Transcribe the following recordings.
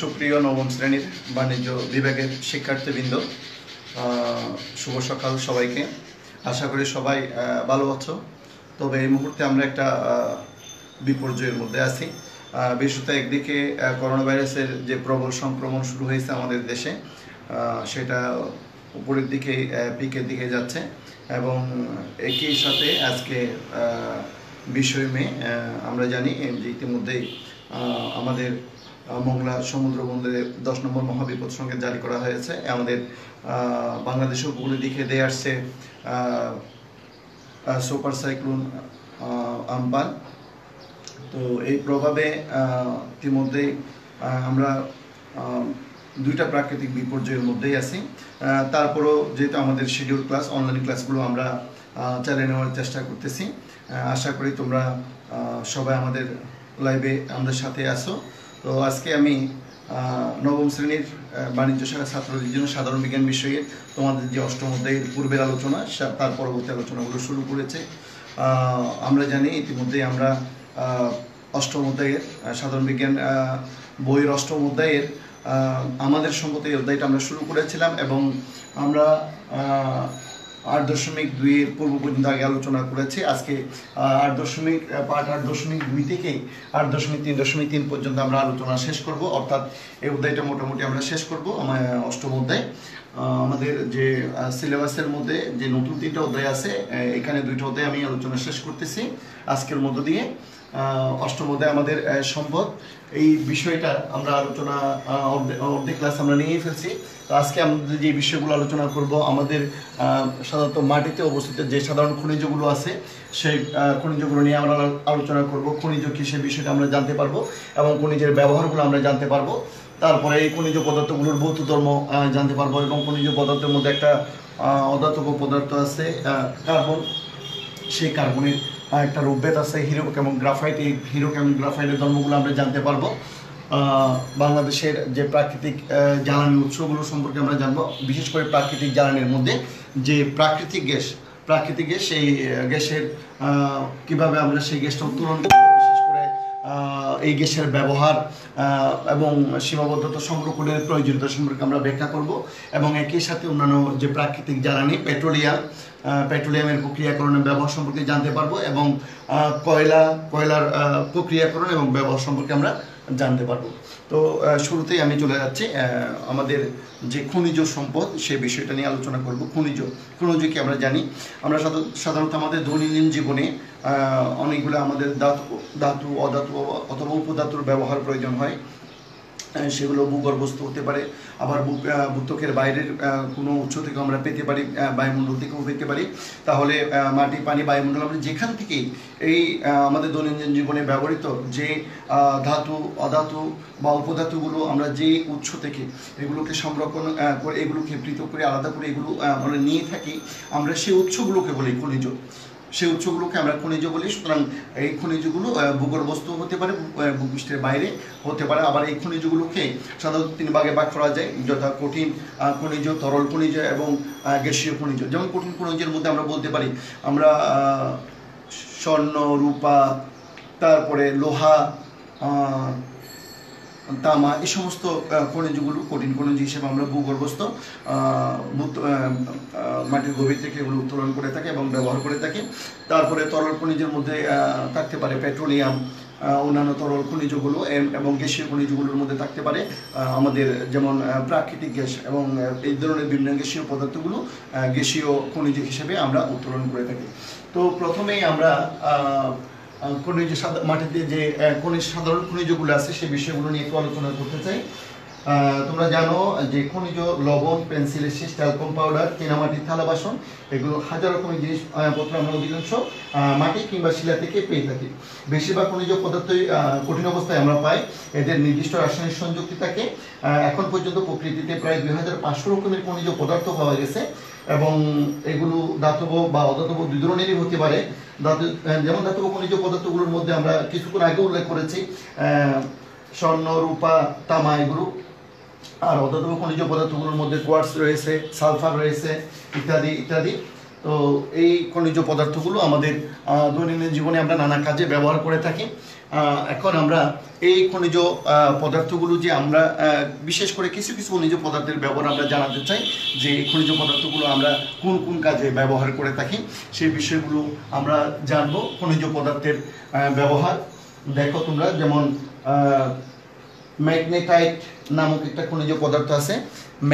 সুপ্রিয় নবম শ্রেণীর বাণিজ্য বিভাগের শিক্ষার্থীবৃন্দ, শুভ সকাল সবাইকে। আশা করি সবাই ভালো আছো। তবে এই মুহূর্তে আমরা একটা বিপর্যয়ের মধ্যে আছি। বিশেষত একদিকে করোনা ভাইরাসের যে প্রবল সংক্রমণ শুরু হয়েছে আমাদের দেশে, সেটা উপরের দিকে পিকের দিকে যাচ্ছে, এবং একই সাথে আজকে 20 মে আমরা জানি যে ইতিমধ্যেই আমাদের মংলা সমুদ্র বন্দরে 10 নম্বর মহাবিপদ সংকেত জারি করা হয়েছে। আমাদের বাংলাদেশের উপকূলের দিকে দিয়ে আসছে সুপার সাইক্লোন আম্পান। তো এই প্রভাবে ইতিমধ্যেই আমরা দুইটা প্রাকৃতিক বিপর্যয়ের মধ্যেই আছি। তারপরও যেহেতু আমাদের শিডিউল ক্লাস, অনলাইন ক্লাসগুলো আমরা চালিয়ে নেওয়ার চেষ্টা করতেছি। আশা করি তোমরা সবাই আমাদের লাইভে আমাদের সাথে আসো। তো আজকে আমি নবম শ্রেণীর বাণিজ্য শাখা ছাত্রদের জন্য সাধারণ বিজ্ঞান বিষয়ে তোমাদের যে অষ্টম অধ্যায়ের পূর্বের আলোচনা, তার পরবর্তী আলোচনাগুলো শুরু করেছে। আমরা জানি ইতিমধ্যে আমরা অষ্টম অধ্যায়ের সাধারণ বিজ্ঞান বইয়ের অষ্টম অধ্যায়ের আমাদের সম্মত এই অধ্যায়টা আমরা শুরু করেছিলাম, এবং আমরা 8.2 পূর্ব পর্যন্ত আগে আলোচনা করেছি। আজকে 8.2 থেকে 8.3.3 পর্যন্ত আমরা আলোচনা শেষ করব, অর্থাৎ এই অধ্যায়টা মোটামুটি আমরা শেষ করব। আমার অষ্টম অধ্যায় আমাদের যে সিলেবাসের মধ্যে যে নতুন 3টা অধ্যায় আছে, এখানে 2টা অধ্যায় আমি আলোচনা শেষ করতেছি আজকের মধ্য দিয়ে। অষ্টম অধ্যায় আমাদের সম্পদ, এই বিষয়টা আমরা আলোচনা অর্ধেক ক্লাস আমরা নিয়ে ফেলছি। তো আজকে আমাদের যে বিষয়গুলো আলোচনা করব, আমাদের সাধারণত মাটিতে অবস্থিত যে সাধারণ খনিজগুলো আছে, সেই খনিজগুলো নিয়ে আমরা আলোচনা করব। খনিজ কী, সে বিষয়টা আমরা জানতে পারবো, এবং খনিজের ব্যবহারগুলো আমরা জানতে পারবো। তারপরে এই খনিজ পদার্থগুলোর ভৌত ধর্ম জানতে পারবো, এবং খনিজ পদার্থের মধ্যে একটা অধাতব পদার্থ আছে কার্বন, সেই কার্বনের একটা রূপভেদ আছে হিরক এবং গ্রাফাইট, এই হিরক এবং গ্রাফাইটের ধর্মগুলো আমরা জানতে পারবো। বাংলাদেশের যে প্রাকৃতিক জ্বালানি উৎসগুলো সম্পর্কে আমরা জানবো, বিশেষ করে প্রাকৃতিক জ্বালানির মধ্যে যে প্রাকৃতিক গ্যাস, সেই গ্যাসের কীভাবে আমরা সেই গ্যাসটা উত্তোলন করবো, বিশেষ করে এই গ্যাসের ব্যবহার এবং সীমাবদ্ধতা সংরক্ষণের প্রয়োজনীয়তা সম্পর্কে আমরা ব্যাখ্যা করব, এবং একই সাথে অন্যান্য যে প্রাকৃতিক জ্বালানি পেট্রোলিয়ামের প্রক্রিয়াকরণের ব্যবহার সম্পর্কে জানতে পারবো, এবং কয়লার প্রক্রিয়াকরণ এবং ব্যবহার সম্পর্কে আমরা জানতে পারবো। তো শুরুতেই আমি চলে যাচ্ছি আমাদের যে খনিজ সম্পদ, সে বিষয়টা নিয়ে আলোচনা করব। খনিজ কি আমরা জানি, আমরা সাধারণত আমাদের দৈনন্দিন জীবনে অনেকগুলো আমাদের ধাতু অধাতু অথবা উপধাতুর ব্যবহার প্রয়োজন হয়। সেগুলো ভূগর্ভস্থ হতে পারে, আবার ভূত্বকের বাইরের কোনো উৎস থেকে আমরা পেতে পারি, বায়ুমণ্ডল থেকেও পেতে পারি। তাহলে মাটি, পানি, বায়ুমণ্ডল, আমরা যেখান থেকে এই আমাদের দৈনন্দিন জীবনে ব্যবহৃত যে ধাতু অধাতু বা উপধাতুগুলো আমরা যে উৎস থেকে এগুলোকে সংরক্ষণ করে, এগুলোকে পৃথক করে আলাদা করে এগুলো আমরা নিয়ে থাকি, আমরা সেই উৎসগুলোকে বলি খনিজ। সেই উৎসগুলোকে আমরা খনিজ বলি। সুতরাং এই খনিজগুলো ভূগর্ভস্থ হতে পারে, ভূপৃষ্ঠের বাইরে হতে পারে। আবার এই খনিজগুলোকে সাধারণত 3 ভাগে ভাগ করা যায়, যথা কঠিন খনিজ, তরল খনিজ এবং গ্যাসীয় খনিজ। যেমন কঠিন খনিজের মধ্যে আমরা বলতে পারি আমরা স্বর্ণ, রূপা, তারপরে লোহা, তামা, এই সমস্ত খনিজগুলো কঠিন খনিজ হিসেবে আমরা ভূগর্ভস্থ মাটির গভীর থেকে এগুলো উত্তোলন করে থাকি এবং ব্যবহার করে থাকি। তারপরে তরল খনিজের মধ্যে থাকতে পারে পেট্রোলিয়াম, অন্যান্য তরল খনিজগুলো, এবং গ্যাসীয় খনিজগুলোর মধ্যে থাকতে পারে আমাদের যেমন প্রাকৃতিক গ্যাস, এবং এই ধরনের বিভিন্ন গ্যাসীয় পদার্থগুলো গ্যাসীয় খনিজ হিসেবে আমরা উত্তোলন করে থাকি। তো প্রথমেই আমরা খনিজ, মাটিতে যে খনিজ সাধারণ খনিজগুলো আছে সেই বিষয়গুলো নিয়ে একটু আলোচনা করতে চাই। তোমরা জানো যে খনিজ লবণ, পেন্সিল শীষ, ট্যালকম পাউডার, চীনামাটির থালা বাসন, এগুলো হাজার রকমের জিনিসপত্র আমরা অধিকাংশ মাটি কিংবা শিলা থেকে পেয়ে থাকি। বেশিরভাগ খনিজ পদার্থই কঠিন অবস্থায় আমরা পাই, এদের নির্দিষ্ট রাসায়নিক সংযুক্তি থাকে। এখন পর্যন্ত প্রকৃতিতে প্রায় 2500 রকমের খনিজ পদার্থ পাওয়া গেছে, এবং এগুলো ধাতব বা অধাতব 2 ধরনেরই হতে পারে। যেমন ধাতব খনিজ পদার্থগুলোর মধ্যে আমরা কিছুক্ষণ আগে উল্লেখ করেছি স্বর্ণ, রূপা, তামা এগুলো। আর অধাতব খনিজ পদার্থগুলোর মধ্যে কোয়ার্টস রয়েছে, সালফার রয়েছে, ইত্যাদি ইত্যাদি। তো এই খনিজ পদার্থগুলো আমাদের দৈনন্দিন জীবনে আমরা নানা কাজে ব্যবহার করে থাকি। एखन आमरा एई खनिज पदार्थगुलो जे आमरा विशेष करे किछु किछु खनिज पदार्थेर व्यवहार आमरा जानाते चाइ जे खनिज पदार्थगुलो आमरा कोन कोन काजे व्यवहार करे थाकि सेई विषयगुलो आमरा जानबो। खनिज पदार्थेर व्यवहार देखो तोमरा जेमन मैग्नेटाइट नामक एक खनिज पदार्थ आछे।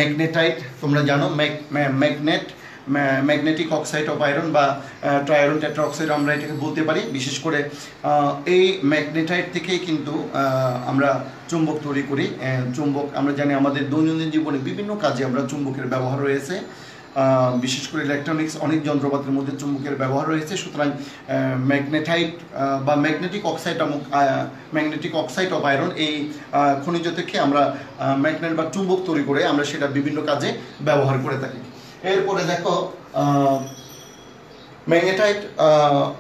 मैग्नेटाइट तोमरा जानो magnet magnetic oxide of iron बा ट्रायरन टेट्राअक्साइड आमरा एटाके बोलते पारी। विशेष करे एई मैग्नेटाइट थेके किन्तु आमरा चुम्बक तैरि करी। चुम्बक आमरा जानि आमादेर दैनन्दिन जीवने विभिन्न काजे आमरा चुम्बकेर व्यवहार रयेछे, विशेष करे इलेक्ट्रनिक्स अनेक यंत्रपातेर मध्ये चुम्बकेर व्यवहार रयेछे। सुतरां मैग्नेटाइट बा मैग्नेटिक अक्साइड अफ आयरन एई खनिज थेके आमरा मैग्नेट बा चुम्बक तैरि करे आमरा सेटा विभिन्न काजे व्यवहार करे थाकि। एरपर देखो मैग्नेटाइट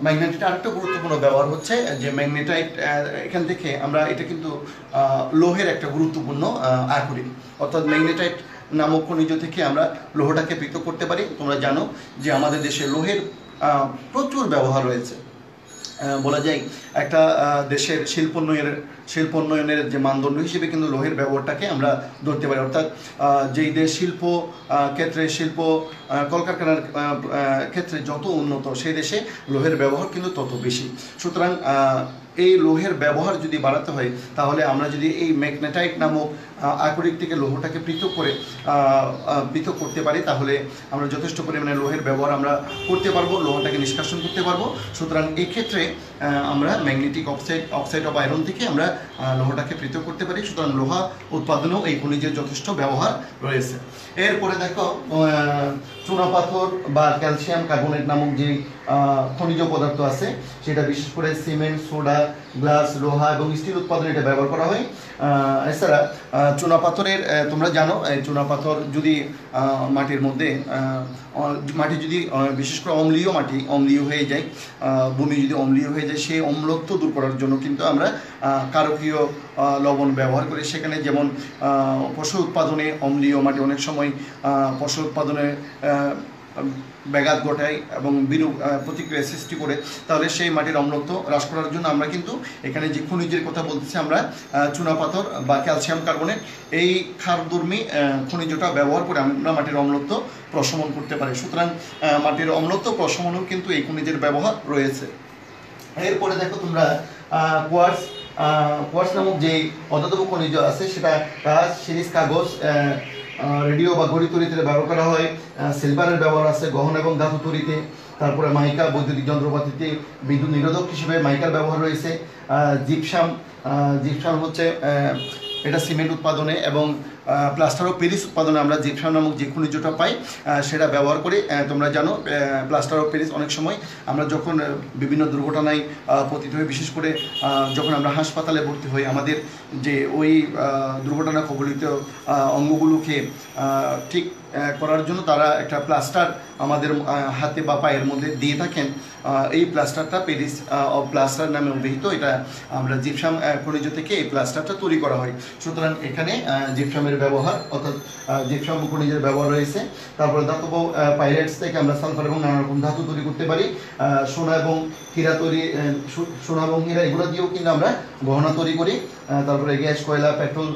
मैग्नेटाइट आरेकटा गुरुत्वपूर्ण व्यवहार होच्छे जे मैग्नेटाइट एखान थेके आमरा एटा किन्तु लोहेर एकटा गुरुत्वपूर्ण आकृति अर्थात मैग्नेटाइट नामक खनिज थेके आमरा लोहटाके पृथक करते पारी। तोमरा जानो जे आमादेर देशे लोहेर प्रचुर व्यवहार रयेछे। बोला जाए एक देशेर शिल्पोन्नयनेर जो मानदंड हिसेबे किन्तु लोहेर व्यवहारटाके आमरा धरते पारी। अर्थात जेई देश शिल्प क्षेत्रे शिल्प कलकारखानार क्षेत्रे जत उन्नत सेई देशे लोहेर व्यवहार किन्तु तत बेशी। सुतरां এই লোহের ব্যবহার যদি বাড়াতে হয় তাহলে আমরা যদি এই ম্যাগনেটাইট নামক আকরিক থেকে লোহটাকে পৃথক করতে পারি তাহলে আমরা যথেষ্ট পরিমাণে লোহের ব্যবহার আমরা করতে পারবো, লোহটাকে নিষ্কাশন করতে পারবো। সুতরাং এই ক্ষেত্রে আমরা ম্যাগনেটিক অক্সাইড অফ আয়রন থেকে আমরা লোহটাকে পৃথক করতে পারি। সুতরাং লোহা উৎপাদনেও এই খনিজের যথেষ্ট ব্যবহার রয়েছে। এরপরে দেখো চুনাপাথর বা ক্যালসিয়াম কার্বনেট নামক যে খনিজ পদার্থ আছে সেটা বিশেষ করে সিমেন্ট সোডা গ্লাস লোহা এবং স্টিল উৎপাদনে এটা ব্যবহার করা হয়। এছাড়া চুনাপাথরের তোমরা জানো চুনাপাথর যদি মাটির মধ্যে মাটি যদি বিশেষ করে অম্লীয় মাটি অম্লীয় হয়ে যায় ভূমি যদি অম্লীয় হয়ে যায় সেই অম্লত্ব দূর করার জন্য কিন্তু আমরা কারকীয় লবণ ব্যবহার করি। সেখানে যেমন ফসল উৎপাদনে অম্লীয় মাটি অনেক সময় ফসল উৎপাদনে ব্যাঘাত ঘটায় এবং বিরূপ প্রতিক্রিয়া সৃষ্টি করে। তাহলে সেই মাটির অম্লত্ব হ্রাস করার জন্য আমরা কিন্তু এখানে যে খনিজের কথা বলতেছি আমরা চুনাপাথর বা ক্যালসিয়াম কার্বনেট এই ক্ষারধর্মী খনিজটা ব্যবহার করে আমরা মাটির অম্লত্ব প্রশমন করতে পারি। সুতরাং মাটির অম্লত্ব প্রশমনেও কিন্তু এই খনিজের ব্যবহার রয়েছে। এরপরে দেখো তোমরা কোয়ার্টজ কোয়ার্টজ নামক যে অধাতব খনিজ আছে সেটা কাঁচ সিরিজ কাগজ রেডিও বা ঘড়ি তৈরিতে ব্যবহার করা হয়। সিলভারের ব্যবহার আছে গহনা এবং ধাতু তৈরিতে। তারপরে মাইকা বৈদ্যুতিক যন্ত্রপাতিতে বিদ্যুৎ নিরোধক হিসেবে মাইকার ব্যবহার রয়েছে। জিপসাম হচ্ছে এটা সিমেন্ট উৎপাদনে এবং প্লাস্টার অফ প্যারিস উৎপাদনে আমরা জিপসাম নামক যে খনিজটা পাই সেটা ব্যবহার করি। তোমরা জানো প্লাস্টার অফ প্যারিস অনেক সময় আমরা যখন বিভিন্ন দুর্ঘটনায় পতিত হই বিশেষ করে যখন আমরা হাসপাতালে ভর্তি হই আমাদের যে ওই দুর্ঘটনা কবলিত অঙ্গগুলোকে ঠিক করার জন্য তারা একটা প্লাস্টার আমাদের হাতে বা পায়ের মধ্যে দিয়ে থাকেন। এই প্লাস্টারটা প্যারিস অফ প্লাস্টার নামে অভিহিত। এটা আমরা জিপসাম খনিজ থেকে এই প্লাস্টারটা তৈরি করা হয়। সুতরাং এখানে জিপসামের ব্যবহার অর্থাৎ জিপসাম খনিজের ব্যবহার রয়েছে। তারপরে ধাতব পাইরেটস থেকে আমরা সালফার এবং নানা রকম ধাতু তৈরি করতে পারি। সোনা এবং হীরা এগুলো দিয়েও কিন্তু আমরা গহনা তৈরি করি। তারপরে গ্যাস কয়লা পেট্রোল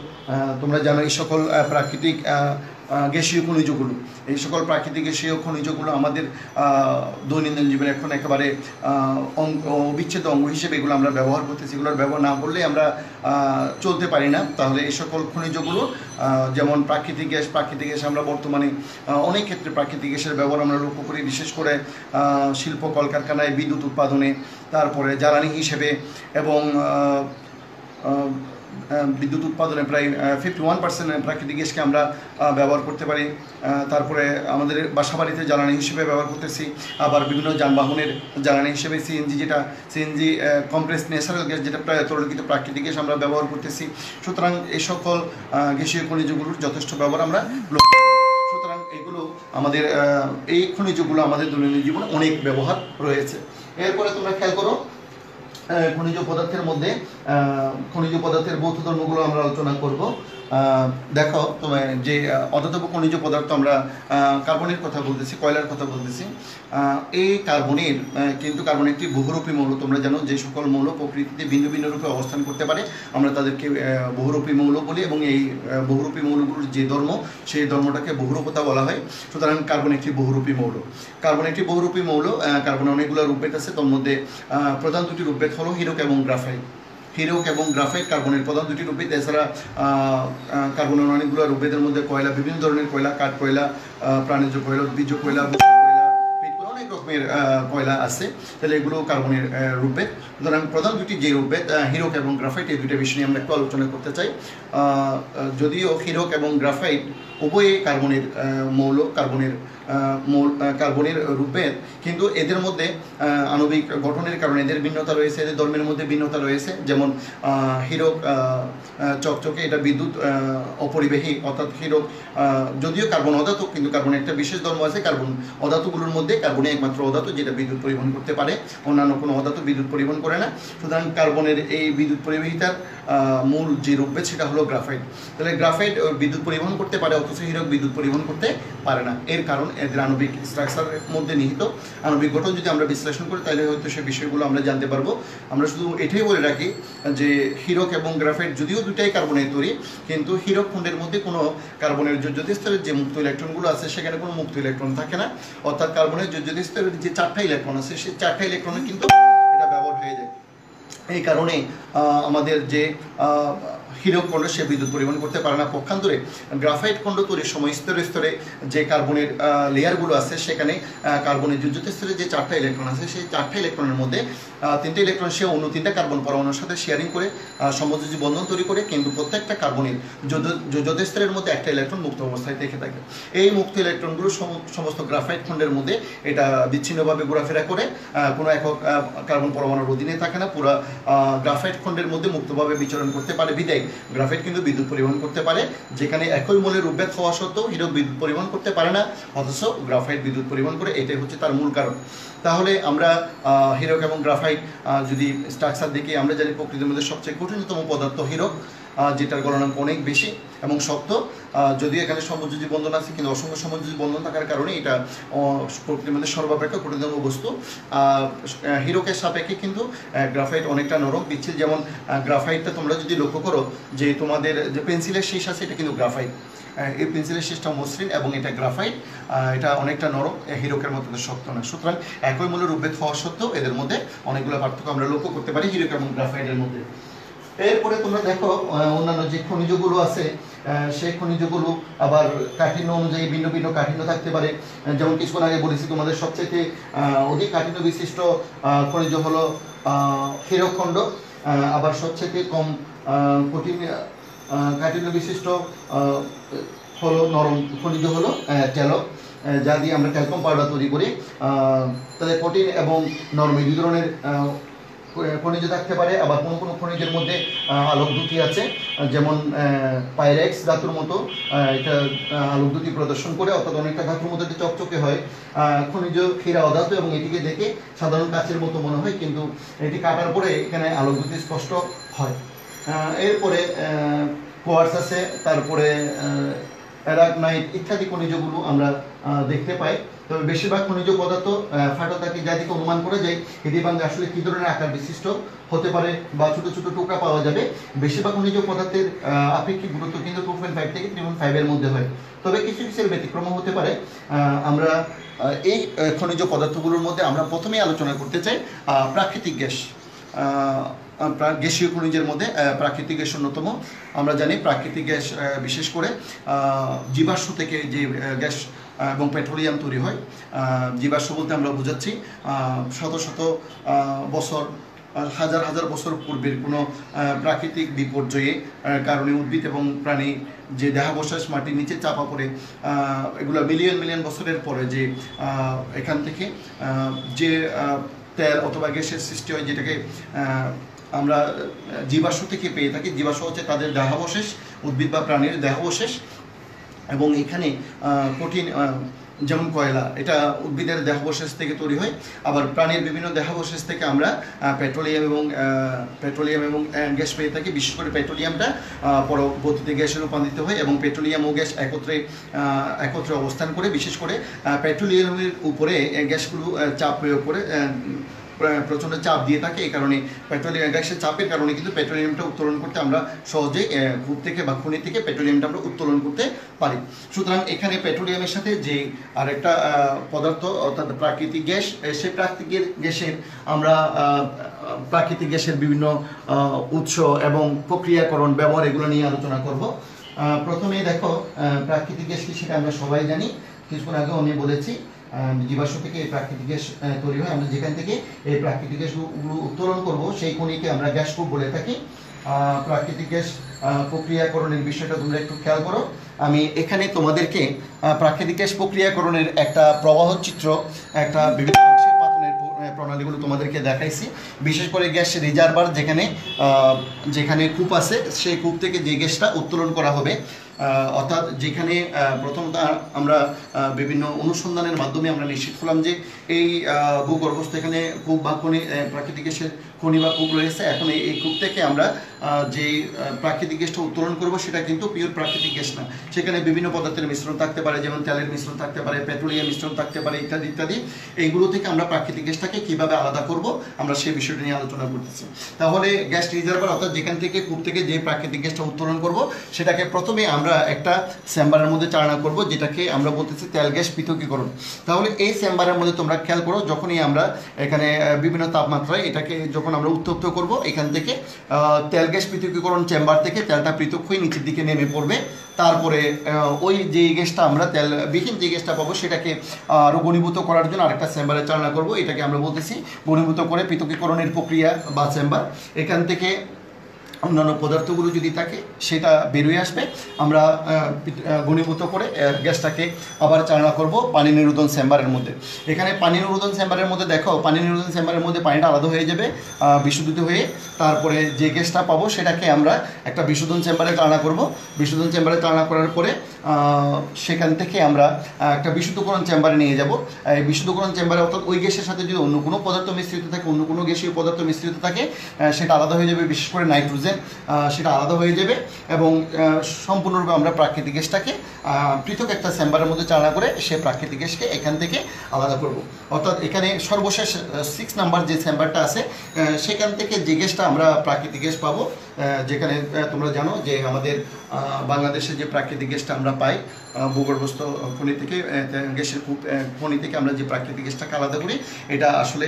তোমরা জানো এই সকল প্রাকৃতিক গ্যাসীয় খনিজগুলো এই সকল প্রাকৃতিক গ্যাসীয় খনিজগুলো আমাদের দৈনন্দিন জীবনে এখন একেবারে অবিচ্ছেদ্য অঙ্গ হিসেবে এগুলো আমরা ব্যবহার করতেছি। এগুলোর ব্যবহার না করলে আমরা চলতে পারি না। তাহলে এই সকল খনিজগুলো যেমন প্রাকৃতিক গ্যাস আমরা বর্তমানে অনেক ক্ষেত্রে প্রাকৃতিক গ্যাসের ব্যবহার আমরা লক্ষ্য করি বিশেষ করে শিল্প কলকারখানায় বিদ্যুৎ উৎপাদনে তারপরে জ্বালানি হিসেবে এবং বিদ্যুৎ উৎপাদনে প্রায় 51% প্রাকৃতিক গ্যাসকে আমরা ব্যবহার করতে পারি। তারপরে আমাদের বাসাবাড়িতে জ্বালানি হিসেবে ব্যবহার করতেছি। আবার বিভিন্ন যানবাহনের জ্বালানি হিসেবে সিএনজি কম্প্রেস ন্যাচারাল গ্যাস যেটা প্রায় তরলিত প্রাকৃতিক গ্যাস আমরা ব্যবহার করতেছি। সুতরাং এই সকল গ্যাসীয় খনিজগুলোর যথেষ্ট ব্যবহার আমরা সুতরাং এগুলো আমাদের এই খনিজগুলো আমাদের দৈনন্দিন জীবনে অনেক ব্যবহার রয়েছে। এরপরে তোমরা খেয়াল করো खनिज पदार्थेर मध्य खनिज पदार्थेर भौत धर्मगुलो आमरा आलोचना करब। देखो तुम्हें जे अधातु खनिज पदार्थ आमरा कार्बनेर कथा बोलतेछि, कयलार कथा बोलतेछि। एई कार्बनेर किन्तु कार्बन एकटी बहुरूपी मौल, तोमरा जानो जे सकल मौल प्रकृतिते भिन्न भिन्न रूपे अवस्थान करते पारे आमरा तादेरके बहुरूपी मौल बलि एबं एई बहुरूपी मौलगुलोर जे धर्म सेई धर्मटाके बहुरूपता बला हय। सुतरां कार्बन एकटी बहुरूपी मौल, कार्बन एकटी बहुरूपी मौल। कार्बन अनेकगुलो रूपभेद आछे, तोर मध्ये प्रधान दुटी रूपभेद हलो हिरक एबं ग्राफाइट। हिरक और ग्राफाइट कार्बन प्रधान दुटी रूपभेद। एछाड़ा कार्बन अनेकगुलो रूपभेदर मध्य कयला, विभिन्न धरनेर कयला, काठ कयला, प्राणीज कयला, उद्भिज कयला, भूषण कयला, पेट्रोल अनेक रकमेर कयला आछे। ताहले एगुलो कार्बनेर रूपभेद। सुतरां प्रधान दुटी जे रूपभेद हिरक और ग्राफाइट, एई दुइटा विषय निये आमरा एकटु आलोचना करते चाइ। यदिओ हिरक और ग्राफाइट उभय कार्बनेर मौल, कार्बनेर कार्बनेर रूपभेद, किन्तु एদের মধ্যে आणविक गठनेर कारण এদের ভিন্নতা রয়েছে, এদের ধর্মের মধ্যে ভিন্নতা রয়েছে। যেমন হিরক চকচকে, এটা বিদ্যুৎ অপরিবাহী, অর্থাৎ হিরক যদিও कार्बन অধাতু কিন্তু कार्बन একটা বিশেষ ধর্ম আছে। कार्बन অধাতুগুলোর মধ্যে कार्बन একমাত্র অধাতু যেটা বিদ্যুৎ পরিবহন করতে পারে, অন্যান্য কোনো অধাতু বিদ্যুৎ পরিবহন করে না। সুতরাং कार्बनेर এই বিদ্যুৎ পরিবাহিতার মূল যে রূপভেদ সেটা হলো গ্রাফাইট। তাহলে গ্রাফাইট বিদ্যুৎ পরিবহন করতে পারে অথচ হিরক বিদ্যুৎ পরিবহন করতে পারে না। এর কারণ এদের আণবিক স্ট্রাকচারের মধ্যে নিহিত। আণবিক গঠন যদি আমরা বিশ্লেষণ করি তাহলে হয়তো সেই বিষয়গুলো আমরা জানতে পারবো। আমরা শুধু এটাই বলে রাখি যে হিরক এবং গ্রাফাইট যদিও দুটাই কার্বনের তৈরি, কিন্তু হিরক খণ্ডের মধ্যে কোনো কার্বনের যোজ্যতি স্তরের যে মুক্ত ইলেকট্রনগুলো আছে সেখানে কোনো মুক্ত ইলেকট্রন থাকে না। অর্থাৎ কার্বনের যোজ্যতি স্তরের যে 4টা ইলেকট্রন আছে সেই 4টা ইলেকট্রনে কিন্তু এটা ব্যবহার হয়ে যায়। এই কারণে আমাদের যে হিরক খণ্ড সে বিদ্যুৎ পরিবহন করতে পারে না। পক্ষান্তরে গ্রাফাইট খণ্ড তৈরির সময় স্তরে স্তরে যে কার্বনের লেয়ারগুলো আছে সেখানে কার্বনের যোজ্যতা স্তরে যে 4টা ইলেকট্রন আছে সেই 4টা ইলেকট্রনের মধ্যে 3টা ইলেকট্রন সে অন্য 3টা কার্বন পরমাণুর সাথে শেয়ারিং করে সমযোজী বন্ধন তৈরি করে, কিন্তু প্রত্যেকটা কার্বনের যোজ্যতা স্তরের মধ্যে একটা ইলেকট্রন মুক্ত অবস্থায় থেকে থাকে। এই মুক্ত ইলেকট্রনগুলো সমস্ত গ্রাফাইট খণ্ডের মধ্যে এটা বিচ্ছিন্নভাবে ঘোরাফেরা করে, কোনো একক কার্বন পরমাণুর অধীনে থাকে না। পুরা গ্রাফাইট খণ্ডের মধ্যে মুক্তভাবে বিচরণ করতে পারে বিদায় গ্রাফাইট কিন্তু বিদ্যুৎ পরিবহন করতে পারে। যেখানে একই মৌলের রূপভেদ হওয়া সত্ত্বেও হিরক বিদ্যুৎ পরিবহন করতে পারে না, অথচ গ্রাফাইট বিদ্যুৎ পরিবহন করে। এটাই হচ্ছে তার মূল কারণ। তাহলে আমরা হিরক এবং গ্রাফাইট যদি স্ট্রাকচার দেখি আমরা জানি প্রকৃতির মধ্যে সবচেয়ে কঠিনতম পদার্থ হিরক, যেটার গলনাঙ্ক অনেক বেশি এবং শক্ত। যদিও এখানে সমযোজী বন্ধন আছে কিন্তু অসংখ্য সমযোজী বন্ধন থাকার কারণে এটা প্রকৃতির মধ্যে সর্বাপেক্ষা কঠিনতম বস্তু। হিরকের সাপেক্ষে কিন্তু গ্রাফাইট অনেকটা নরম পিচ্ছিল। যেমন গ্রাফাইটটা তোমরা যদি লক্ষ্য করো যে তোমাদের যে পেন্সিলের শেষ আছে এটা কিন্তু গ্রাফাইট, এই পেন্সিলের শেষটা মসৃণ এবং এটা গ্রাফাইট, এটা অনেকটা নরম, হিরকের মতো শক্ত না। সুতরাং একই মূলের রূপভেদ হওয়া সত্ত্বেও এদের মধ্যে অনেকগুলো পার্থক্য আমরা লক্ষ্য করতে পারি হিরক এবং গ্রাফাইটের মধ্যে। এরপরে তোমরা দেখো অন্যান্য যে খনিজগুলো আছে সেই খনিজগুলো আবার কাঠিন্য অনুযায়ী ভিন্ন ভিন্ন কাঠিন্য থাকতে পারে। যেমন কিছুক্ষণ আগে বলেছি তোমাদের সবচেয়ে অধিক কাঠিন্য বিশিষ্ট খনিজ হলো হিরক খণ্ড, আবার সবচেয়ে কম কঠিন কাঠিন্য বিশিষ্ট হলো নরম খনিজ হলো টেলক, যা দিয়ে আমরা ক্যালকম পাউডার তৈরি করি। তাদের কঠিন এবং নরম এই ধরনের খনিজ থাকতে পারে। আবার কোনো কোনো খনিজের মধ্যে আলোক দুটি আছে, যেমন পাইরাইটস ধাতুর মতো এটা আলোক দুটি প্রদর্শন করে, অর্থাৎ অনেকটা ধাতুর মতো এটি চকচকে হয়। খনিজ হীরা অধাতু এবং এটিকে দেখে সাধারণ কাচের মতো মনে হয়, কিন্তু এটি কাটার পরে এখানে আলোক দুটি স্পষ্ট হয়। এরপরে কোয়ার্স আছে, তারপরে অ্যারাগনাইট ইত্যাদি খনিজগুলো আমরা দেখতে পাই। তবে বেশিরভাগ খনিজ পদার্থ ফাটা থাকে, যা থেকে অনুমান করা যায় এটি ভাঙলে আসলে কী ধরনের আকার বিশিষ্ট হতে পারে বা ছোটো ছোটো টুকরা পাওয়া যাবে। বেশিরভাগ খনিজ পদার্থের আপেক্ষিক গুরুত্ব কিন্তু 2.5 থেকে 3.5-এর মধ্যে হয়, তবে কিছু কিছু ব্যতিক্রম হতে পারে। আমরা এই খনিজ পদার্থগুলোর মধ্যে আমরা প্রথমেই আলোচনা করতে চাই প্রাকৃতিক গ্যাস। গ্যাসীয় খনিজের মধ্যে প্রাকৃতিক গ্যাস অন্যতম। আমরা জানি প্রাকৃতিক গ্যাস বিশেষ করে জীবাশ্ম থেকে যে গ্যাস এবং পেট্রোলিয়াম তৈরি হয়, জীবাশ্ম বলতে আমরা বোঝাচ্ছি শত শত বছর, হাজার হাজার বছর পূর্বের কোনো প্রাকৃতিক বিপর্যয়ের কারণে উদ্ভিদ এবং প্রাণী যে দেহাবশেষ মাটির নিচে চাপা পড়ে, এগুলো মিলিয়ন মিলিয়ন বছরের পরে যে এখান থেকে যে তেল অথবা গ্যাসের সৃষ্টি হয়, যেটাকে আমরা জীবাশ্ম থেকে পেয়ে থাকি। জীবাশ্ম হচ্ছে তাদের দেহাবশেষ, উদ্ভিদ বা প্রাণীর দেহাবশেষ, এবং এখানে কঠিন যেমন কয়লা এটা উদ্ভিদের দেহাবশেষ থেকে তৈরি হয়, আবার প্রাণীর বিভিন্ন দেহাবশেষ থেকে আমরা পেট্রোলিয়াম এবং গ্যাস পেয়ে থাকি। বিশেষ করে পেট্রোলিয়ামটা পরবর্তীতে গ্যাসে রূপান্তরিত হয় এবং পেট্রোলিয়াম ও গ্যাস একত্রে অবস্থান করে। বিশেষ করে পেট্রোলিয়ামের উপরে গ্যাসগুলো চাপ প্রয়োগ করে প্রচণ্ড চাপ দিয়ে থাকে, এই কারণে পেট্রোলিয়াম গ্যাসের চাপের কারণে কিন্তু পেট্রোলিয়ামটা উত্তোলন করতে আমরা সহজেই কূপ থেকে বা খনি থেকে পেট্রোলিয়ামটা আমরা উত্তোলন করতে পারি। সুতরাং এখানে পেট্রোলিয়ামের সাথে যে আরেকটা পদার্থ অর্থাৎ প্রাকৃতিক গ্যাস, সেই প্রাকৃতিক গ্যাসের বিভিন্ন উৎস এবং প্রক্রিয়াকরণ ব্যবহার এগুলো নিয়ে আলোচনা করব। প্রথমে দেখো প্রাকৃতিক গ্যাস কি সেটা আমরা সবাই জানি, কিছুক্ষণ আগেও আমি বলেছি জীবাশ্ম থেকে এই প্রাকৃতিক গ্যাস তৈরি হয়। আমরা যেখান থেকে এই প্রাকৃতিক গ্যাসগুলো উত্তোলন করব সেই খনিকে আমরা গ্যাস কূপ বলে থাকি। প্রাকৃতিক গ্যাস প্রক্রিয়াকরণের বিষয়টা তোমরা একটু খেয়াল করো। আমি এখানে তোমাদেরকে প্রাকৃতিক গ্যাস প্রক্রিয়াকরণের একটা প্রবাহ চিত্র, একটা বিভিন্ন অংশের পাতনের প্রণালীগুলো তোমাদেরকে দেখাইছি। বিশেষ করে গ্যাস রিজার্ভার যেখানে কূপ আছে সেই কূপ থেকে যে গ্যাসটা উত্তোলন করা হবে, অর্থাৎ যেখানে প্রথমত আমরা বিভিন্ন অনুসন্ধানের মাধ্যমে আমরা নিশ্চিত হলাম যে এই ভূগর্ভস্থ এখানে কূপ বা খনি প্রাকৃতিক গ্যাসের খনি বা কূপ রয়েছে। এখন এই কূপ থেকে আমরা যে প্রাকৃতিক গ্যাসটা উত্তোলন করব সেটা কিন্তু পিওর প্রাকৃতিক গ্যাস না, সেখানে বিভিন্ন পদার্থের মিশ্রণ থাকতে পারে, যেমন তেলের মিশ্রণ থাকতে পারে, পেট্রোলিয়াম মিশ্রণ থাকতে পারে ইত্যাদি ইত্যাদি। এইগুলো থেকে আমরা প্রাকৃতিক গ্যাসটাকে কীভাবে আলাদা করব আমরা সেই বিষয়টা নিয়ে আলোচনা করতেছি। তাহলে গ্যাস রিজার্ভার অর্থাৎ যেখান থেকে কূপ থেকে যে প্রাকৃতিক গ্যাসটা উত্তোলন করব সেটাকে প্রথমে আমরা একটা চেম্বারের মধ্যে চালনা করব, যেটাকে আমরা বলতেছি তেল গ্যাস পৃথকীকরণ। তাহলে এই চেম্বারের মধ্যে তোমরা খেয়াল করো, যখনই আমরা এখানে বিভিন্ন তাপমাত্রায় এটাকে যখন আমরা উত্তপ্ত করব এখান থেকে তেল গ্যাস পৃথকীকরণ চেম্বার থেকে তেলটা পৃথক হয়ে নিচের দিকে নেমে পড়বে। তারপরে ওই যে গ্যাসটা আমরা তেলবিহীন যে গ্যাসটা পাবো সেটাকে আরও ঘনীভূত করার জন্য আরেকটা চেম্বারে চালনা করব, এটাকে আমরা বলতেছি ঘনীভূত করে পৃথকীকরণের প্রক্রিয়া বা চেম্বার। এখান থেকে অন্যান্য পদার্থগুলো যদি থাকে সেটা বেরিয়ে আসবে, আমরা ঘনীভূত করে গ্যাসটাকে আবার চালনা করব পানি নিরোধন চেম্বারের মধ্যে। এখানে পানি নিরোধন চেম্বারের মধ্যে দেখো, পানি নিরোধন চেম্বারের মধ্যে পানিটা আলাদা হয়ে যাবে বিশুদ্ধ হয়ে। তারপরে যে গ্যাসটা পাবো সেটাকে আমরা একটা বিশুদ্ধন চেম্বারে চালনা করব। বিশুদ্ধন চেম্বারে চালনা করার পরে সেখান থেকে আমরা একটা বিশুদ্ধকরণ চেম্বারে নিয়ে যাব। এই বিশুদ্ধকরণ চেম্বারে অর্থাৎ ওই গ্যাসের সাথে যদি অন্য কোনো পদার্থ মিশ্রিত থাকে, অন্য কোনো গ্যাসীয় পদার্থ মিশ্রিত থাকে সেটা আলাদা হয়ে যাবে, বিশেষ করে নাইট্রোজেন সেটা আলাদা হয়ে যাবে এবং সম্পূর্ণরূপে আমরা প্রাকৃতিক গ্যাসটাকে পৃথক একটা চেম্বারের মধ্যে চালনা করে সে প্রাকৃতিক গ্যাসকে এখান থেকে আলাদা করব। অর্থাৎ এখানে সর্বশেষ 6 নাম্বার যে চেম্বারটা আছে সেখান থেকে যে গ্যাসটা আমরা প্রাকৃতিক গ্যাস পাবো, যেখানে তোমরা জানো যে আমাদের বাংলাদেশে যে প্রাকৃতিক গ্যাসটা আমরা পাই ভূগর্ভস্থ খনি থেকে, গ্যাসের খনি থেকে আমরা যে প্রাকৃতিক গ্যাসটাকে আলাদা করি এটা আসলে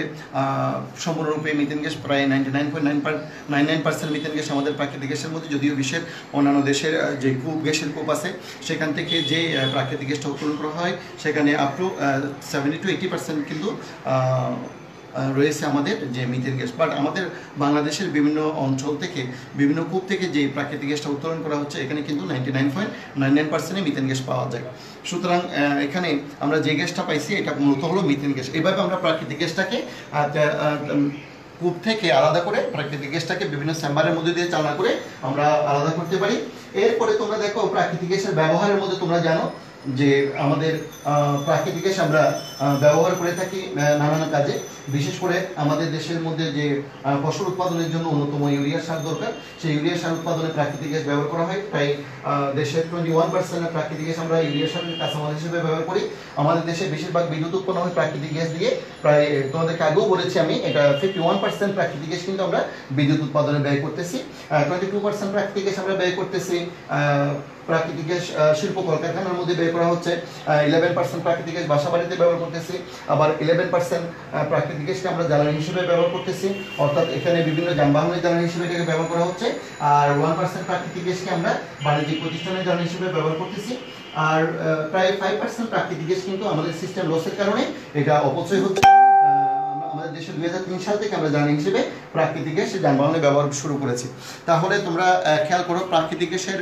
সম্পূর্ণরূপে মিথেন গ্যাস, প্রায় 99.99% মিথেন গ্যাস আমাদের প্রাকৃতিক গ্যাসের মধ্যে। যদিও বিশ্বের অন্যান্য দেশের যে গ্যাসের কূপ আছে সেখান থেকে যে প্রাকৃতিক গ্যাসটা উত্তোলন করা হয় সেখানে আপ টু 70 to 80% কিন্তু রয়েছে আমাদের যে মিথেন গ্যাস। বাট আমাদের বাংলাদেশের বিভিন্ন অঞ্চল থেকে বিভিন্ন কূপ থেকে যে প্রাকৃতিক গ্যাসটা উত্তোলন করা হচ্ছে এখানে কিন্তু 99.99% মিথেন গ্যাস পাওয়া যায়। সুতরাং এখানে আমরা যে গ্যাসটা পাইছি এটা মূলত হলো মিথেন গ্যাস। এভাবে আমরা প্রাকৃতিক গ্যাসটাকে কূপ থেকে আলাদা করে প্রাকৃতিক গ্যাসটাকে বিভিন্ন চেম্বারের মধ্যে দিয়ে চালনা করে আমরা আলাদা করতে পারি। এরপরে তোমরা দেখো প্রাকৃতিক গ্যাসের ব্যবহারের মধ্যে তোমরা জানো যে আমাদের প্রাকৃতিক গ্যাস আমরা ব্যবহার করে থাকি নানান কাজে। বিশেষ করে আমাদের দেশের মধ্যে যে ফসল উৎপাদনের জন্য অন্যতম ইউরিয়া সার দরকার, সেই ইউরিয়া সার উৎপাদনে প্রাকৃতিক গ্যাস ব্যবহার করা হয়। প্রায় দেশের 21% প্রাকৃতিক গ্যাস আমরা ইউরিয়া সারের কাঁচামাল হিসেবে ব্যবহার করি। আমাদের দেশে বেশিরভাগ বিদ্যুৎ উৎপন্ন হয় প্রাকৃতিক গ্যাস দিয়ে। প্রায় তোমাদেরকে আগেও বলেছি আমি, এটা 51% প্রাকৃতিক গ্যাস কিন্তু আমরা বিদ্যুৎ উৎপাদনে ব্যয় করতেছি, 22% প্রাকৃতিক গ্যাস আমরা ব্যয় করতেছি প্রাকৃতিক গ্যাস শিল্প কলকারখানার মধ্যে ব্যয় করা হচ্ছে, 11% প্রাকৃতিক গ্যাস বাসা বাড়িতে ব্যবহার করতেছি, আবার 11% প্রাকৃতিক গ্যাসকে আমরা জ্বালানি হিসেবে ব্যবহার করতেছি, অর্থাৎ এখানে বিভিন্ন যানবাহনের জ্বালানি হিসেবে এটাকে ব্যবহার করা হচ্ছে, আর 1% প্রাকৃতিক গ্যাসকে আমরা বাণিজ্যিক প্রতিষ্ঠানের জ্বালানি হিসেবে ব্যবহার করতেছি, আর প্রায় 5% প্রাকৃতিক গ্যাস কিন্তু আমাদের সিস্টেম লসের কারণে এটা অপচয় হচ্ছে। আমাদের দেশে 2003 সাল থেকে আমরা জ্বালানি হিসেবে প্রাকৃতিক গ্যাস যানবাহনে ব্যবহার শুরু করেছি। তাহলে তোমরা খেয়াল করো প্রাকৃতিক গ্যাসের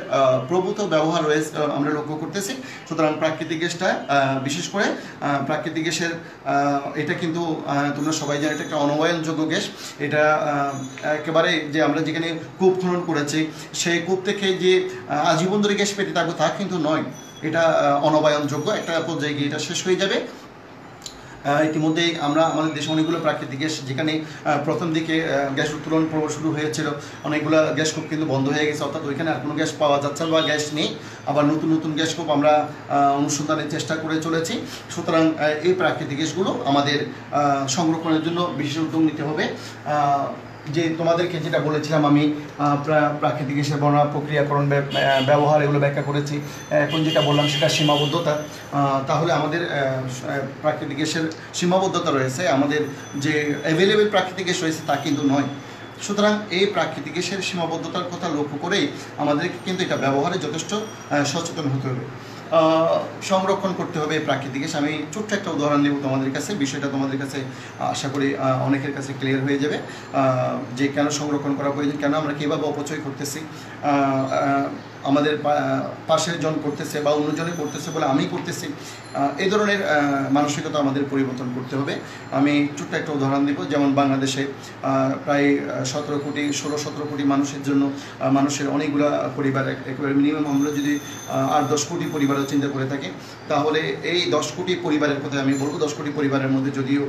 প্রভূত ব্যবহার রয়েছে আমরা লক্ষ্য করতেছি। সুতরাং প্রাকৃতিক গ্যাসটা বিশেষ করে প্রাকৃতিক গ্যাসের এটা কিন্তু তোমরা সবাই জানো এটা একটা অনবয়নযোগ্য গ্যাস। এটা একেবারে যে আমরা যেখানে কূপ খনন করেছি সেই কূপ থেকে যে আজীবন ধরে গ্যাস পেতে থাকবো তা কিন্তু নয়, এটা অনবায়নযোগ্য একটা পর্যায়ে গিয়ে এটা শেষ হয়ে যাবে। ইতিমধ্যেই আমাদের দেশে অনেকগুলো প্রাকৃতিক গ্যাস, যেখানে প্রথম দিকে গ্যাস উত্তোলন পর্ব শুরু হয়েছিল, অনেকগুলো গ্যাসকূপ কিন্তু বন্ধ হয়ে গেছে, অর্থাৎ ওইখানে আর কোনো গ্যাস পাওয়া যাচ্ছে না বা গ্যাস নেই। আবার নতুন নতুন গ্যাসকূপ আমরা অনুসন্ধানের চেষ্টা করে চলেছি। সুতরাং এই প্রাকৃতিক গ্যাসগুলো আমাদের সংরক্ষণের জন্য বিশেষ উদ্যোগ নিতে হবে। যে তোমাদেরকে যেটা বলেছিলাম আমি প্রাকৃতিক গ্যাসের বর্ণনা, প্রক্রিয়াকরণ, ব্যবহার এগুলো ব্যাখ্যা করেছি। এখন যেটা বললাম সেটা সীমাবদ্ধতা। তাহলে আমাদের প্রাকৃতিক গ্যাসের সীমাবদ্ধতা রয়েছে, আমাদের যে অ্যাভেলেবেল প্রাকৃতিক গ্যাস রয়েছে তা কিন্তু নয়। সুতরাং এই প্রাকৃতিক গ্যাসের সীমাবদ্ধতার কথা লক্ষ্য করেই আমাদেরকে কিন্তু এটা ব্যবহারে যথেষ্ট সচেতন হতে হবে, সংরক্ষণ করতে হবে প্রাকৃতিক গ্যাস। আমি ছোট্ট একটা উদাহরণ দেবো তোমাদের কাছে, বিষয়টা তোমাদের কাছে আশা করি অনেকের কাছে ক্লিয়ার হয়ে যাবে যে কেন সংরক্ষণ করা প্রয়োজন, কেন আমরা কীভাবে অপচয় করতেছি, আমাদের পাশের জন করতেছে বা অন্যজনে করতেছে বলে আমি করতেছি, এই ধরনের মানসিকতা আমাদের পরিবর্তন করতে হবে। আমি ছোট্ট একটা উদাহরণ দেবো, যেমন বাংলাদেশে প্রায় 17 কোটি মানুষের জন্য মানুষের অনেকগুলো পরিবার, একেবারে মিনিমাম আমরা যদি 8-10 কোটি পরিবারের চিন্তা করে থাকি, তাহলে এই 10 কোটি পরিবারের কথা আমি বলবো। 10 কোটি পরিবারের মধ্যে যদিও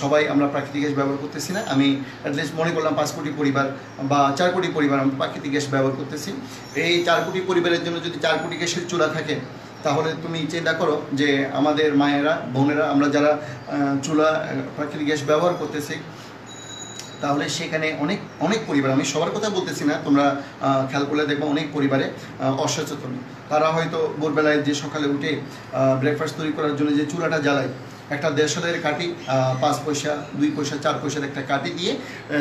সবাই আমরা প্রাকৃতিক গ্যাস ব্যবহার করতেছি না, আমি অ্যাটলিস্ট মনে করলাম 5 কোটি পরিবার বা 4 কোটি পরিবার আমরা প্রাকৃতিক গ্যাস ব্যবহার করতেছি। এই 4 কোটি পরিবারের জন্য যদি 4 কোটি গ্যাসের চুলা থাকে, তাহলে তুমি চিন্তা করো যে আমাদের মায়েরা, বোনেরা, আমরা যারা চুলা প্রাকৃতিক গ্যাস ব্যবহার করতেছি, তাহলে সেখানে অনেক অনেক পরিবার, আমি সবার কথা বলতেছি না, তোমরা খেয়াল করলে দেখবো অনেক পরিবারে অসচেতন। তারা হয়তো ভোরবেলায় যে সকালে উঠে ব্রেকফাস্ট তৈরি করার জন্য যে চুলাটা জ্বালায়, একটা 1.5 সালের কাঠি, 5 পয়সা, 2 পয়সা, 4 পয়সার একটা কাঠি দিয়ে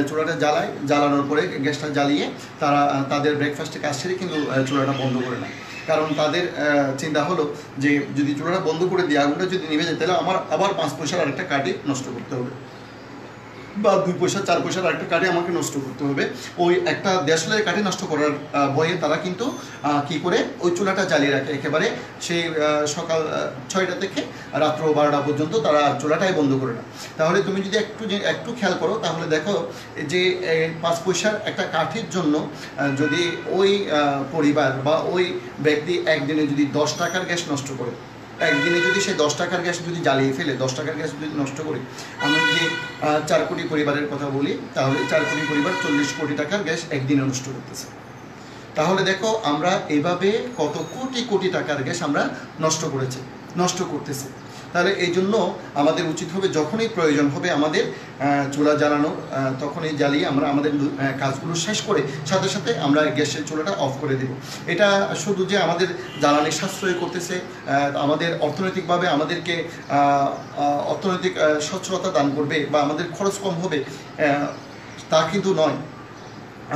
চুলাটা জ্বালায়, জ্বালানোর পরে গ্যাসটা জ্বালিয়ে তারা তাদের ব্রেকফাস্টে কাজ সেরে কিন্তু চুলাটা বন্ধ করে না। কারণ তাদের চিন্তা হলো যে যদি চুলাটা বন্ধ করে দিয়ে আগুনটা যদি নিভে যায়, তাহলে আমার আবার 5 পয়সার আরেকটা কাঠি নষ্ট করতে হবে বা 2 পয়সা, 4 পয়সার আরেকটা কাঠি আমাকে নষ্ট করতে হবে। ওই একটা 1.5 সালের কাঠি নষ্ট করার ভয়ে তারা কিন্তু কি করে ওই চুলাটা জ্বালিয়ে রাখে, একেবারে সেই সকাল 6টা থেকে রাত্র 12টা পর্যন্ত তারা চুলাটাই বন্ধ করে না। তাহলে তুমি যদি একটু খেয়াল করো, তাহলে দেখো যে 5 পয়সার একটা কাঠির জন্য যদি ওই পরিবার বা ওই ব্যক্তি একদিনে যদি 10 টাকার গ্যাস নষ্ট করে, একদিনে যদি সে 10 টাকার গ্যাস যদি জ্বালিয়ে ফেলে, 10 টাকার গ্যাস যদি নষ্ট করি, আমি যদি 4 কোটি পরিবারের কথা বলি, তাহলে 4 কোটি পরিবার 40 কোটি টাকার গ্যাস একদিনে নষ্ট করতেছে। তাহলে দেখো আমরা এভাবে কত কোটি কোটি টাকার গ্যাস আমরা নষ্ট করতেছি। তাহলে এই জন্য আমাদের উচিত হবে, যখনই প্রয়োজন হবে আমাদের চুলা জ্বালানো, তখনই জ্বালিয়ে আমরা আমাদের কাজগুলো শেষ করে সাথে সাথে আমরা গ্যাসের চুলাটা অফ করে দেব। এটা শুধু যে আমাদের জ্বালানি সাশ্রয় করতেছে, আমাদের অর্থনৈতিকভাবে আমাদেরকে অর্থনৈতিক সচ্ছলতা দান করবে বা আমাদের খরচ কম হবে তা কিন্তু নয়।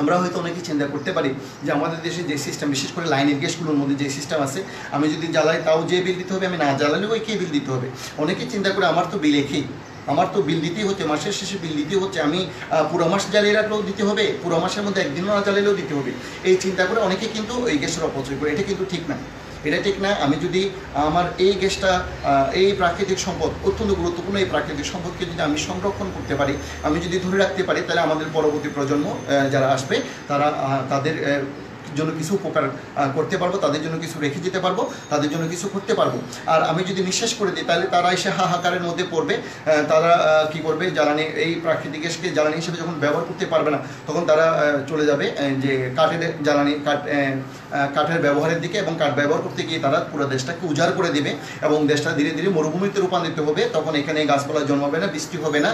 আমরা হয়তো অনেকে চিন্তা করতে পারি যে আমাদের দেশে যে সিস্টেম, বিশেষ করে লাইনের গ্যাসগুলোর মধ্যে যে সিস্টেম আছে, আমি যদি জ্বালাই তাও যে বিল দিতে হবে, আমি না জ্বালালেও ওই কে বিল দিতে হবে। অনেকে চিন্তা করে আমার তো বিল একই, আমার তো বিল দিতেই হচ্ছে, মাসের শেষে বিল দিতেই হচ্ছে, আমি পুরো মাস জ্বালিয়ে রাখলেও দিতে হবে, পুরো মাসের মধ্যে একদিনও না জ্বালালেও দিতে হবে, এই চিন্তা করে অনেকে কিন্তু এই গ্যাসের অপচয় করে। এটা কিন্তু ঠিক না, এটা ঠিক না। আমি যদি আমার এই গ্যাসটা, এই প্রাকৃতিক সম্পদ, অত্যন্ত গুরুত্বপূর্ণ এই প্রাকৃতিক সম্পদকে যদি আমি সংরক্ষণ করতে পারি, আমি যদি ধরে রাখতে পারি, তাহলে আমাদের পরবর্তী প্রজন্ম যারা আসবে তারা তাদের জন্য কিছু উপকার করতে পারবো, তাদের জন্য কিছু রেখে যেতে পারবো, তাদের জন্য কিছু করতে পারবো। আর আমি যদি নিঃশেষ করে দিই, তাহলে তারা এসে হাহাকারের মধ্যে পড়বে। তারা কি করবে, জ্বালানি, এই প্রাকৃতিক গ্যাসকে জ্বালানি হিসেবে যখন ব্যবহার করতে পারবে না, তখন তারা চলে যাবে যে কাঠের জ্বালানি, কাঠের ব্যবহারের দিকে, এবং কাঠ ব্যবহার করতে গিয়ে তারা পুরো দেশটাকে উজাড় করে দেবে এবং দেশটা ধীরে ধীরে মরুভূমিতে রূপান্তরিত হবে। তখন এখানে গাছপালা জন্মাবে না, বৃষ্টি হবে না,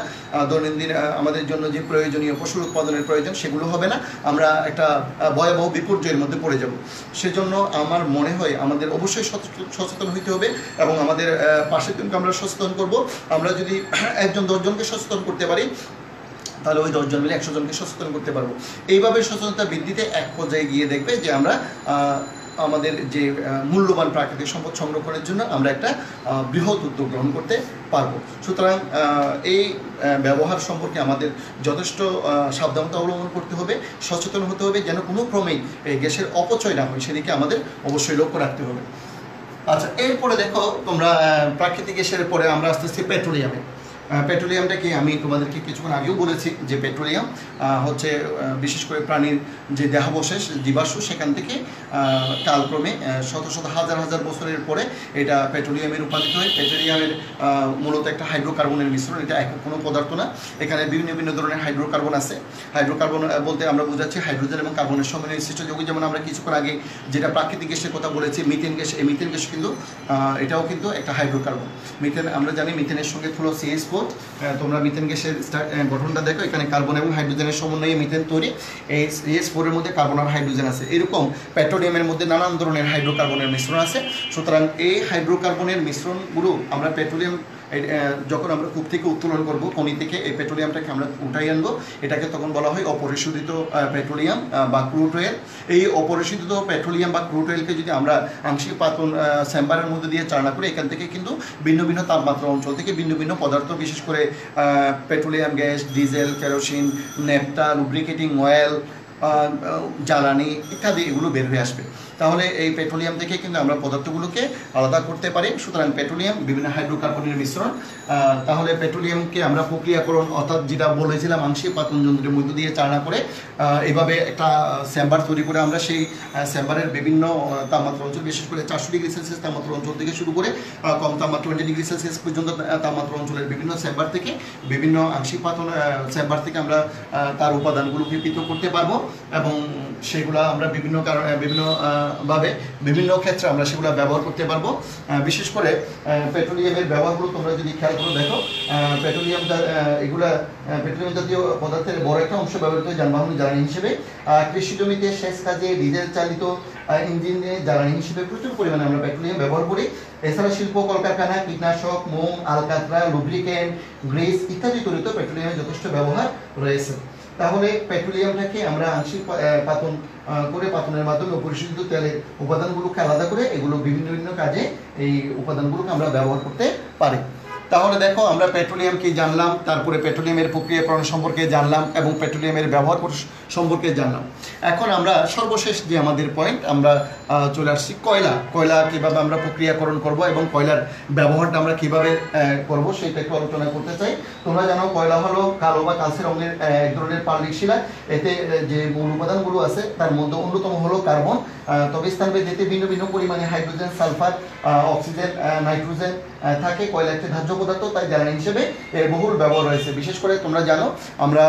দৈনন্দিন আমাদের জন্য যে প্রয়োজনীয় ফসল উৎপাদনের প্রয়োজন সেগুলো হবে না, আমরা একটা ভয়াবহ বিপর্যয় এর মধ্যে পড়ে যাব। সেজন্য আমার মনে হয় আমাদের অবশ্যই সচেতন হইতে হবে এবং আমাদের পাশের জনকে আমরা সচেতন করব। আমরা যদি 10 জনকে সচেতন করতে পারি, তাহলে ওই 10 জন মিলে 100 জনকে সচেতন করতে পারবো। এইভাবে সচেতনতা বৃদ্ধিতে এক পর্যায়ে গিয়ে দেখবে যে আমরা আমাদের যে মূল্যবান প্রাকৃতিক সম্পদ সংরক্ষণের জন্য আমরা একটা বৃহৎ উদ্যোগ গ্রহণ করতে পারব। সুতরাং এই ব্যবহার সম্পর্কে আমাদের যথেষ্ট সাবধানতা অবলম্বন করতে হবে, সচেতন হতে হবে, যেন কোনো ক্রমেই এই গ্যাসের অপচয় না হয়, সেদিকে আমাদের অবশ্যই লক্ষ্য রাখতে হবে। আচ্ছা, এরপরে দেখো তোমরা প্রাকৃতিক গ্যাসের পরে আমরা আস্তে আস্তে পেট্রোলিয়ামে পেট্রোলিয়ামটাকে আমি তোমাদেরকে কিছুক্ষণ আগেও বলেছি যে পেট্রোলিয়াম হচ্ছে বিশেষ করে প্রাণীর যে দেহাবশেষ জীবাশ্ম সেখান থেকে কালক্রমে শত শত হাজার হাজার বছরের পরে এটা পেট্রোলিয়ামে রূপান্তরিত হয়। পেট্রোলিয়ামের মূলত একটা হাইড্রোকার্বনের মিশ্রণ, এটা এক কোনো পদার্থ না, এখানে বিভিন্ন বিভিন্ন ধরনের হাইড্রোকার্বন আছে। হাইড্রোকার্বন বলতে আমরা বোঝাচ্ছি হাইড্রোজেন এবং কার্বনের সমন্বয়ে সৃষ্ট যৌগ, যেমন আমরা কিছুক্ষণ আগে যেটা প্রাকৃতিক গ্যাসের কথা বলেছি মিথেন গ্যাস, এই মিথেন গ্যাস কিন্তু এটাও কিন্তু একটা হাইড্রোকার্বন। মিথেন আমরা জানি মিথেনের সঙ্গে হলো CH4। তোমরা মিথেন গ্যাসের গঠনটা দেখো, এখানে কার্বন এবং হাইড্রোজেনের সমন্বয়ে মিথেন তৈরি। এই CH4 এর মধ্যে কার্বন আর হাইড্রোজেন আছে। এরকম পেট্রোলিয়ামের মধ্যে নানান ধরনের হাইড্রোকার্বনের মিশ্রণ আছে। সুতরাং এই হাইড্রোকার্বনের মিশ্রণগুলো আমরা পেট্রোলিয়াম যখন আমরা কূপ থেকে উত্তোলন করব, খনি থেকে এই পেট্রোলিয়ামটাকে আমরা উঠাই আনবো, এটাকে তখন বলা হয় অপরিশোধিত পেট্রোলিয়াম বা ক্রুড অয়েল। এই অপরিশোধিত পেট্রোলিয়াম বা ক্রুড অয়েলকে যদি আমরা আংশিক পাতন চেম্বারের মধ্যে দিয়ে চালনা করি, এখান থেকে কিন্তু ভিন্ন ভিন্ন তাপমাত্রা অঞ্চল থেকে ভিন্ন ভিন্ন পদার্থ, বিশেষ করে petroleum gas, diesel, kerosene, naphtha, lubricating oil, জ্বালানি ইত্যাদি এগুলো বের হয়ে আসবে। তাহলে এই পেট্রোলিয়াম থেকে কিন্তু আমরা পদার্থগুলোকে আলাদা করতে পারি। সুতরাং পেট্রোলিয়াম বিভিন্ন হাইড্রোকার্বনের মিশ্রণ। তাহলে পেট্রোলিয়ামকে আমরা প্রক্রিয়াকরণ অর্থাৎ যেটা বলেছিলাম আংশিক পাতন যন্ত্রের মধ্য দিয়ে চালনা করে এভাবে একটা চেম্বার তৈরি করে আমরা সেই চেম্বারের বিভিন্ন তাপমাত্রা অঞ্চল, বিশেষ করে 400°C তাপমাত্রা অঞ্চল থেকে শুরু করে কম তাপমাত্রা 20°C পর্যন্ত তাপমাত্রা অঞ্চলের বিভিন্ন চেম্বার থেকে, বিভিন্ন আংশিক পাতন চেম্বার থেকে আমরা তার উপাদানগুলোকে পৃথক করতে পারবো এবং সেগুলো আমরা বিভিন্ন কারণে বিভিন্ন ক্ষেত্রে আমরা সেগুলো ব্যবহার করতে পারবো। বিশেষ করে পেট্রোলিয়ামের ব্যবহারগুলো তোমরা যদি খেয়াল করে দেখো, পেট্রোলিয়াম জাতীয় পদার্থের বড় একটা অংশ ব্যবহৃত হয় যানবাহন জ্বালানি হিসেবে, কৃষি জমিতে সেচ কাজে ডিজেল চালিত ইঞ্জিনে জ্বালানি হিসেবে প্রচুর পরিমাণে আমরা পেট্রোলিয়াম ব্যবহার করি। এছাড়া শিল্প কলকারখানা, কীটনাশক, মোম, আলকাতরা, লুব্রিকেন্ট, গ্রিস ইত্যাদি তৈরিতে পেট্রোলিয়ামের যথেষ্ট ব্যবহার রয়েছে। তাহলে পেট্রোলিয়ামটাকে আমরা আংশিক পাতন করে পাতনের মাধ্যমে অপরিশোধিত তেলের উপাদানগুলোকে আলাদা করে এগুলো বিভিন্ন বিভিন্ন কাজে এই উপাদানগুলোকে আমরা ব্যবহার করতে পারি। তাহলে দেখো আমরা পেট্রোলিয়ামকে জানলাম, তারপরে পেট্রোলিয়ামের প্রক্রিয়াকরণ সম্পর্কে জানলাম এবং পেট্রোলিয়ামের ব্যবহার সম্পর্কে জানলাম। এখন আমরা সর্বশেষ যে আমাদের পয়েন্ট, আমরা চলে আসছি কয়লা। কয়লা কীভাবে আমরা প্রক্রিয়াকরণ করব এবং কয়লার ব্যবহারটা আমরা কীভাবে করব সেটা একটু আলোচনা করতে চাই। তোমরা জানো কয়লা হলো কালো বা কালচে রঙের এক ধরনের পাললিক শিলা। এতে যে মূল উপাদানগুলো আছে তার মধ্যে অন্যতম হলো কার্বন, তবে স্থানভেদে এতে ভিন্ন ভিন্ন পরিমাণে হাইড্রোজেন, সালফার, অক্সিজেন, নাইট্রোজেন থাকে। কয়লা একটি ধাতব পদার্থ, তাই জ্বালানি হিসেবে এর বহুল ব্যবহার রয়েছে। বিশেষ করে তোমরা জানো আমরা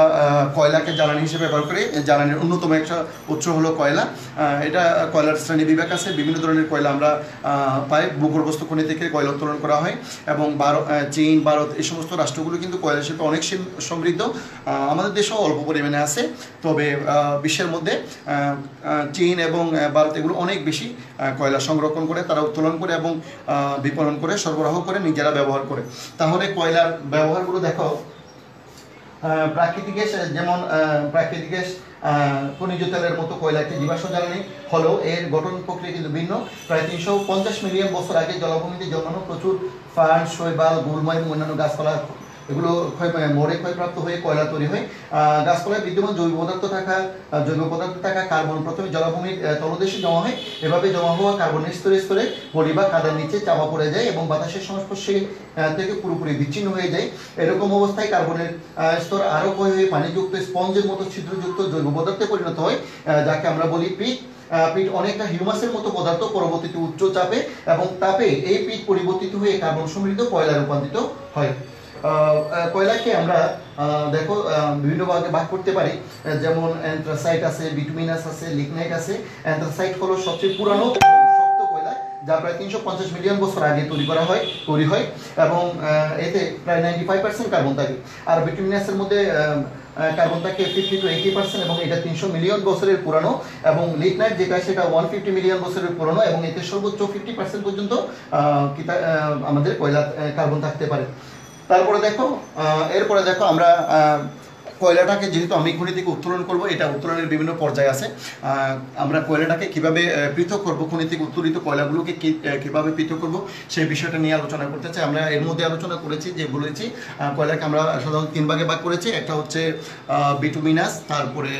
কয়লাকে জ্বালানি হিসেবে ব্যবহার করি। জ্বালানির অন্যতম একটা উৎস হলো কয়লা। এটা কয়লার শ্রেণী বিভাগ আছে, বিভিন্ন ধরনের কয়লা আমরা পাই। ভূগর্ভস্থ খনি থেকে কয়লা উত্তোলন করা হয় এবং চীন, ভারত এই সমস্ত রাষ্ট্রগুলো কিন্তু কয়লা শিল্পে অনেক সমৃদ্ধ। আমাদের দেশেও অল্প পরিমাণে আছে, তবে বিশ্বের মধ্যে চীন এবং ভারত এগুলো অনেক বেশি কয়লা সংরক্ষণ করে, তারা উত্তোলন করে এবং বিপণন করে, সরবরাহ করে, নিজেরা ব্যবহার করে। তাহলে কয়লার ব্যবহারগুলো দেখো, প্রাকৃতিক গ্যাস, যেমন প্রাকৃতিক গ্যাস খনিজ তেলের মতো কয়লা একটি জীবাশ্ম জ্বালানি হলেও এর গঠন প্রক্রিয়া কিন্তু ভিন্ন। প্রায় 350 মিলিয়ন বছর আগে জলাভূমিতে জন্মানো প্রচুর ফার্ন, শৈবাল, গুল্ময় এবং অন্যান্য গাছপালা এগুলো মরে ক্ষয়প্রাপ্ত হয়ে কয়লা তৈরি হয়। গাছপালায় বিদ্যমান জৈব পদার্থ থাকা কার্বন প্রথমে জলাভূমির তলদেশে জমা হয়। এভাবে জমা হওয়া কার্বনের স্তরে স্তরে পলি বা কাদার নিচে চাপা পড়ে যায় এবং বাতাসের সংস্পর্শে থেকে পুরোপুরি বিচ্ছিন্ন হয়ে যায়। এরকম অবস্থায় কার্বনের স্তর আরও ক্ষয় হয়ে পানিযুক্ত স্পঞ্জের মতো ছিদ্রযুক্ত জৈব পদার্থে পরিণত হয়, যাকে আমরা বলি পিট। পিট অনেকটা হিউমাসের মতো পদার্থ, পরবর্তীতে উচ্চ চাপে এবং তাপে এই পিট পরিবর্তিত হয়ে কার্বন সমৃদ্ধ কয়লা রূপান্তরিত হয়। কয়লাকে আমরা দেখো বিভিন্ন ভাগে ভাগ করতে পারি, যেমন অ্যানথ্রাসাইট আছে, বিটুমিনাস আছে, লিগনাইট আছে। অ্যানথ্রাসাইট হলো সবচেয়ে পুরানো শক্ত কয়লা, যা প্রায় 350 মিলিয়ন বছর আগে তৈরি হয় এবং এতে প্রায় 95% কার্বন থাকে। আর বিটুমিনাসের মধ্যে কার্বন থাকে 50 to 80% এবং এটা 300 মিলিয়ন বছরের পুরানো। এবং লিগনাইট যেটা সেটা 150 মিলিয়ন বছরের পুরানো এবং এতে সর্বোচ্চ 50% পর্যন্ত আমাদের কয়লা কার্বন থাকতে পারে। এরপরে দেখো আমরা কয়লাটাকে, যেহেতু আমি খনি থেকে উত্তোলন করব, এটা উত্তোলনের বিভিন্ন পর্যায়ে আছে। আমরা কয়লাটাকে কিভাবে পৃথক করব, খনি থেকে উত্তোলিত কয়লাগুলোকে কিভাবে পৃথক করব সেই বিষয়টা নিয়ে আলোচনা করতে চাই। আমরা এর মধ্যে আলোচনা করেছি, যে বলেছি কয়লাকে আমরা সাধারণত 3 ভাগে ভাগ করেছি। একটা হচ্ছে বিটুমিনাস, তারপরে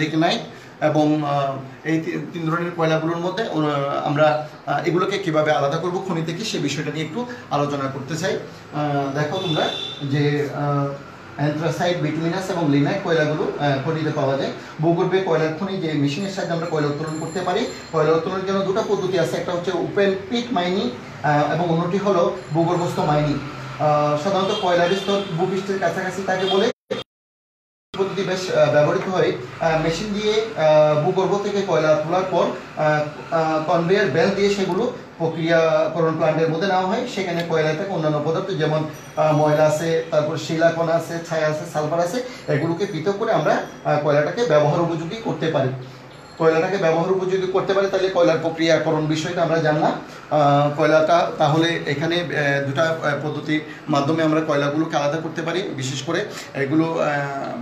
লিগনাইট, এবং এই তিন ধরনের কয়লাগুলোর মধ্যে আমরা এগুলোকে কীভাবে আলাদা করব খনি থেকে সে বিষয়টা নিয়ে একটু আলোচনা করতে চাই। দেখো তোমরা যে অ্যানথ্রাসাইট, বিটুমিনাস এবং লিনাইট কয়লাগুলো খনিতে পাওয়া যায়। ভূগর্ভে কয়লার খনি যে মেশিনের সাহায্যে আমরা কয়লা উত্তোলন করতে পারি। কয়লা উত্তোলনের জন্য দুটো পদ্ধতি আছে, একটা হচ্ছে ওপেন পিট মাইনিং এবং অন্যটি হলো ভূগর্ভস্থ মাইনিং। সাধারণত কয়লার স্তর ভূপৃষ্ঠের কাছাকাছি থাকে বলে পদ্ধতি বেশ ব্যবহৃত হয়। মেশিন দিয়ে ভূগর্ভ থেকে কয়লা তোলার পর কনভেয়ার বেল্ট দিয়ে সেগুলো প্রক্রিয়াকরণ প্লান্টের মধ্যে নেওয়া হয়। সেখানে কয়লা থেকে অন্যান্য পদার্থ যেমন ময়লা আছে, তারপর শিলাকণা আছে, ছাই আছে, সালফার আছে, এগুলোকে পৃথক করে আমরা কয়লাটাকে ব্যবহার উপযোগী করতে পারি। কয়লাটাকে ব্যবহার উপযোগী করতে পারে তাহলে কয়লার প্রক্রিয়াকরণ বিষয়টা আমরা জানলাম। কয়লাটা তাহলে এখানে দুটা পদ্ধতির মাধ্যমে আমরা কয়লাগুলোকে আলাদা করতে পারি, বিশেষ করে এগুলো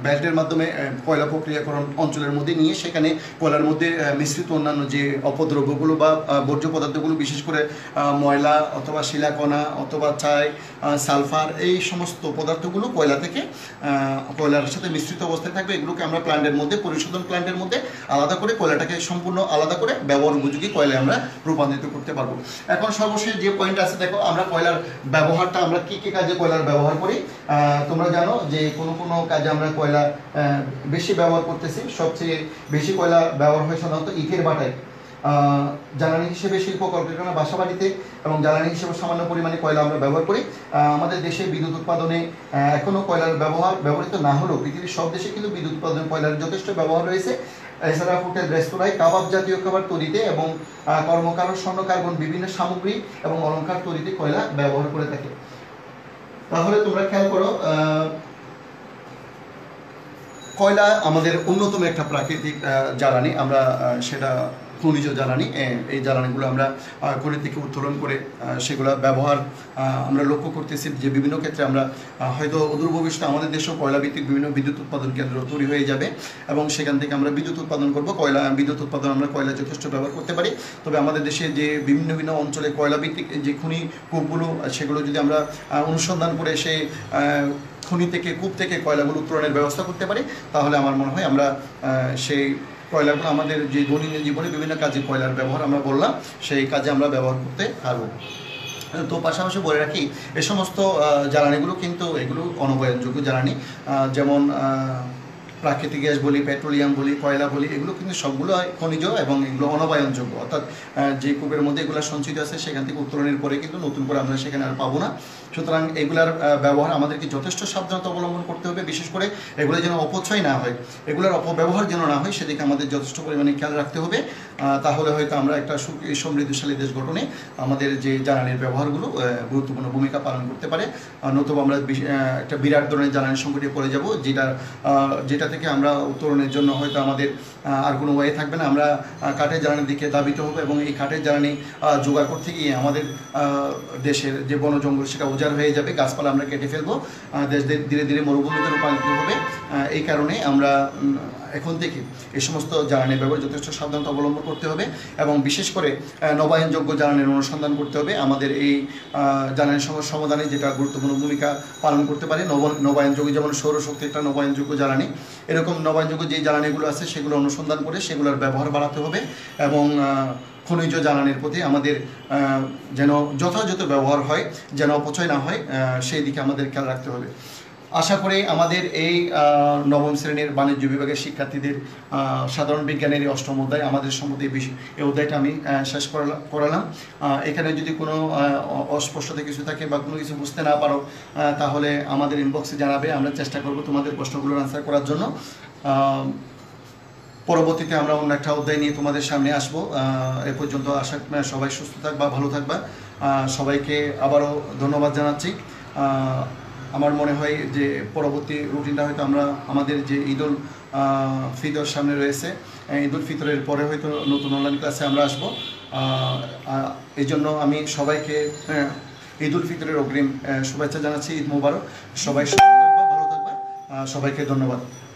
ব্যাল্টের মাধ্যমে কয়লা প্রক্রিয়াকরণ অঞ্চলের মধ্যে নিয়ে সেখানে কয়লার মধ্যে মিশ্রিত অন্যান্য যে অপদ্রব্যগুলো বা বর্জ্য পদার্থগুলো, বিশেষ করে ময়লা অথবা শিলাকণা অথবা ছাই, সালফার, এই সমস্ত পদার্থগুলো কয়লার সাথে মিশ্রিত অবস্থায় থাকবে। এগুলোকে আমরা প্ল্যান্টের মধ্যে, পরিশোধন প্ল্যান্টের মধ্যে আলাদা করে কয়লাটাকে সম্পূর্ণ আলাদা করে ব্যবহার উপযোগী কয়লায় আমরা রূপান্তরিত করতে পারবো। এখন সর্বশেষ যে পয়েন্ট আছে, দেখো আমরা কয়লার ব্যবহারটা আমরা কী কী কাজে কয়লার ব্যবহার করি। তোমরা জানো যে কোনো কাজে আমরা কয়লা বেশি ব্যবহার করতেছি। সবচেয়ে বেশি কয়লা ব্যবহার হয় সাধারণত ইটের ভাটায়, জ্বালানি হিসেবে শিল্প কলকারখানা, বাসা বাড়িতে এবং জ্বালানি হিসেবে সামান্য পরিমাণে কয়লা আমরা ব্যবহার করি। আমাদের দেশে বিদ্যুৎ উৎপাদনে এখনও কয়লার ব্যবহৃত না হলেও পৃথিবীর সব দেশে কিন্তু বিদ্যুৎ উৎপাদনে কয়লার যথেষ্ট ব্যবহার রয়েছে। এছাড়া হোটেল, রেস্তোরাঁয় কাবাব জাতীয় খাবার তৈরিতে এবং কর্মকার, স্বর্ণ, কার্বন, বিভিন্ন সামগ্রী এবং অলঙ্কার তৈরিতে কয়লা ব্যবহার করে থাকে। তাহলে তোমরা খেয়াল করো, কয়লা আমাদের অন্যতম একটা প্রাকৃতিক জ্বালানি। আমরা সেটা খনিজ জ্বালানি, এই জ্বালানিগুলো আমরা খনি থেকে উত্তোলন করে সেগুলো ব্যবহার আমরা লক্ষ্য করতেছি যে বিভিন্ন ক্ষেত্রে আমরা হয়তো অদূর ভবিষ্যতে আমাদের দেশেও কয়লাভিত্তিক বিভিন্ন বিদ্যুৎ উৎপাদন কেন্দ্র তৈরি হয়ে যাবে এবং সেখান থেকে আমরা বিদ্যুৎ উৎপাদন করব। আমরা কয়লা যথেষ্ট ব্যবহার করতে পারি। তবে আমাদের দেশে যে বিভিন্ন অঞ্চলে কয়লাভিত্তিক যে খনি কূপগুলো, সেগুলো যদি আমরা অনুসন্ধান করে সেই খনি থেকে, কূপ থেকে কয়লাগুলো উত্তোলনের ব্যবস্থা করতে পারি, তাহলে আমার মনে হয় আমরা সেই কয়লাগুলো আমাদের যে দৈনন্দিন জীবনে বিভিন্ন কাজে কয়লার ব্যবহার আমরা বললাম, সেই কাজে আমরা ব্যবহার করতে পারব। তো পাশাপাশি বলে রাখি, এ সমস্ত জ্বালানিগুলো কিন্তু এগুলো অনবয়নযোগ্য জ্বালানি, যেমন প্রাকৃতিক গ্যাস বলি, পেট্রোলিয়াম বলি, কয়লা বলি, এগুলো কিন্তু সবগুলো খনিজ এবং এগুলো অনবায়নযোগ্য। অর্থাৎ যে কূপের মধ্যে এগুলো সঞ্চিত আছে সেখান থেকে উত্তোলনের পরে কিন্তু নতুন করে আমরা সেখানে আর পাবো না। সুতরাং এগুলার ব্যবহার আমাদেরকে যথেষ্ট সাবধানতা অবলম্বন করতে হবে, বিশেষ করে এগুলো যেন অপচয় না হয়, এগুলোর অপব্যবহার যেন না হয় সেদিকে আমাদের যথেষ্ট পরিমাণে খেয়াল রাখতে হবে। তাহলে হয়তো আমরা একটা সমৃদ্ধশালী দেশ গঠনে আমাদের যে জ্বালানির ব্যবহারগুলো গুরুত্বপূর্ণ ভূমিকা পালন করতে পারে, নতুবা আমরা একটা বিরাট ধরনের জ্বালানি সংকটে পড়ে যাব, যেটা থেকে আমরা উত্তরণের জন্য হয়তো আমাদের আর কোনো ওয়ে থাকবে না। আমরা কাঠের জ্বালানির দিকে ধাবিত হবো এবং এই কাঠের জ্বালানি জোগাড় করতে গিয়ে আমাদের দেশের যে বন জঙ্গল সেটা উজাড় হয়ে যাবে, গাছপালা আমরা কেটে ফেলবো, দেশ ধীরে ধীরে মরুভূমিতে রূপান্তরিত হবে। এই কারণে আমরা এখন থেকে এই সমস্ত জ্বালানির ব্যবহার যথেষ্ট সাবধানতা অবলম্বন করতে হবে এবং বিশেষ করে নবায়নযোগ্য জ্বালানির অনুসন্ধান করতে হবে। আমাদের এই জ্বালানি সমস্যা সমাধানে যেটা গুরুত্বপূর্ণ ভূমিকা পালন করতে পারে নবায়নযোগ্য, যেমন সৌরশক্তি একটা নবায়নযোগ্য জ্বালানি। এরকম নবায়নযোগ্য যে জ্বালানিগুলো আছে সেগুলো অনুসন্ধান করে সেগুলোর ব্যবহার বাড়াতে হবে এবং খনিজ জ্বালানির প্রতি আমাদের যেন যথাযথ ব্যবহার হয়, যেন অপচয় না হয়, সেই দিকে আমাদের খেয়াল রাখতে হবে। আশা করি আমাদের এই নবম শ্রেণীর বাণিজ্য বিভাগের শিক্ষার্থীদের সাধারণ বিজ্ঞানের এই অষ্টম অধ্যায় আমাদের সম্বন্ধে এই অধ্যায়টা আমি শেষ করালাম। এখানে যদি কোনো অস্পষ্টতা কিছু থাকে বা কোনো কিছু বুঝতে না পারো, তাহলে আমাদের ইনবক্সে জানাবে, আমরা চেষ্টা করব তোমাদের প্রশ্নগুলোর আনসার করার জন্য। পরবর্তীতে আমরা অন্য একটা অধ্যায় নিয়ে তোমাদের সামনে আসবো। এ পর্যন্ত আশা সবাই সুস্থ থাকবা, ভালো থাকবা। সবাইকে আবারও ধন্যবাদ জানাচ্ছি। আমার মনে হয় যে পরবর্তী রুটিনটা হয়তো আমরা আমাদের যে ঈদুল ফিতর সামনে রয়েছে, ঈদুল ফিতরের পরে হয়তো নতুন অনলাইন ক্লাসে আমরা আসবো। এই জন্য আমি সবাইকে ঈদুল ফিতরের অগ্রিম শুভেচ্ছা জানাচ্ছি। ঈদ মোবারক, সবাই সুস্থ থাকবা, ভালো থাকবা। সবাইকে ধন্যবাদ।